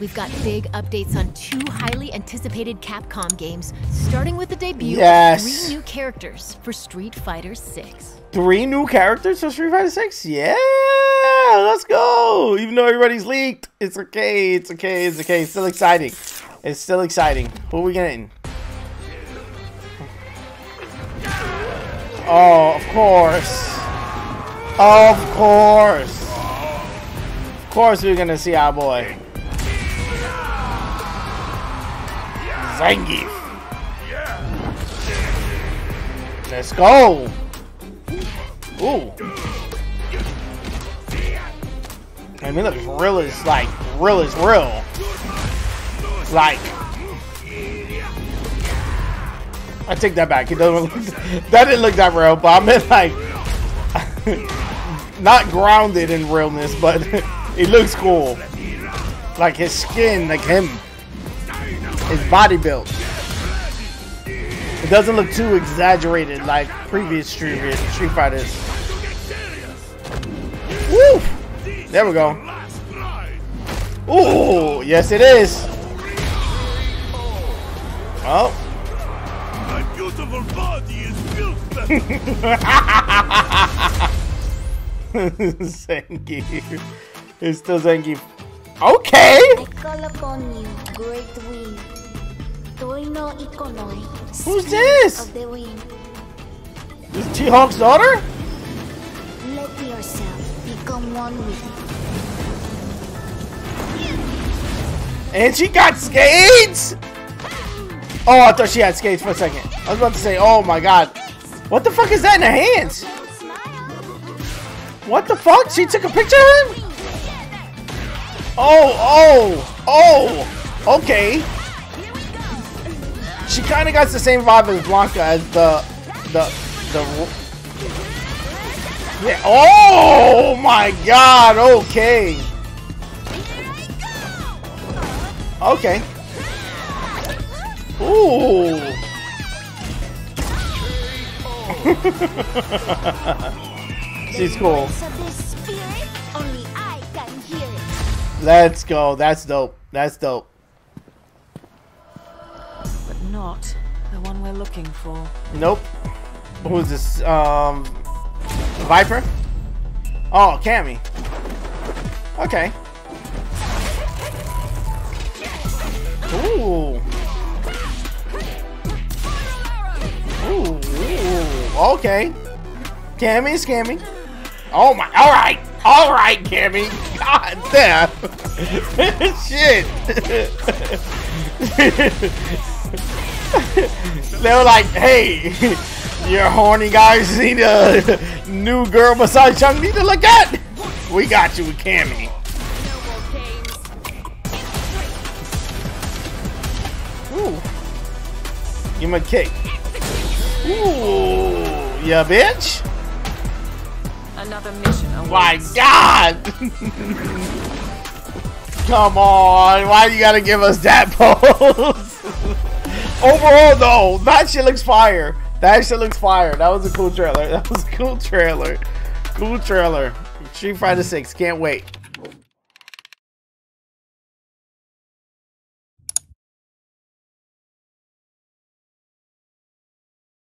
We've got big updates on two highly anticipated Capcom games, starting with the debut of three new characters for Street Fighter 6. Three new characters for Street Fighter 6? Yeah, let's go. Even though everybody's leaked, it's okay, it's okay, it's okay. It's still exciting. It's still exciting. Who are we getting? Oh, of course. Of course. Of course we're gonna see our boy. Zangief. Let's go. Ooh. I mean, look, real is like, real is real. Like, I take that back. It doesn't look, that didn't look that real, but I meant like, not grounded in realness, but it looks cool. Like his skin, like him. His body built. It doesn't look too exaggerated like previous Street Fighters. Woo! There we go. Ooh, yes it is. Oh. My beautiful body is built better. Zangief. It's still Zangief. Okay. I call upon you, great wind. Who's this? Of the wind. This T-Hawk's daughter? Let yourself become one with it. And she got skates? Oh, I thought she had skates for a second. I was about to say, oh my god. What the fuck is that in her hands? What the fuck? She took a picture of him? Oh, oh, oh, okay. She kind of got the same vibe as Blanca as yeah. Oh my god, okay. Okay. Ooh. She's cool. Let's go. That's dope. That's dope. But not the one we're looking for. Nope. Who is this? Viper? Oh, Cammy. Okay. Ooh. Ooh. Ooh. Okay. Cammy's Cammy. Oh my. All right. All right, Cammy. God damn. Shit. They were like, hey, your horny guys need a new girl besides Chung need to look at. We got you with Cammy. Ooh. Give him a kick. Ooh. Yeah, bitch. Another mission awaits. My god! Come on, why you gotta give us that pose? Overall though, that shit looks fire. That shit looks fire. That was a cool trailer. That was a cool trailer. Cool trailer. Street Fighter 6, can't wait.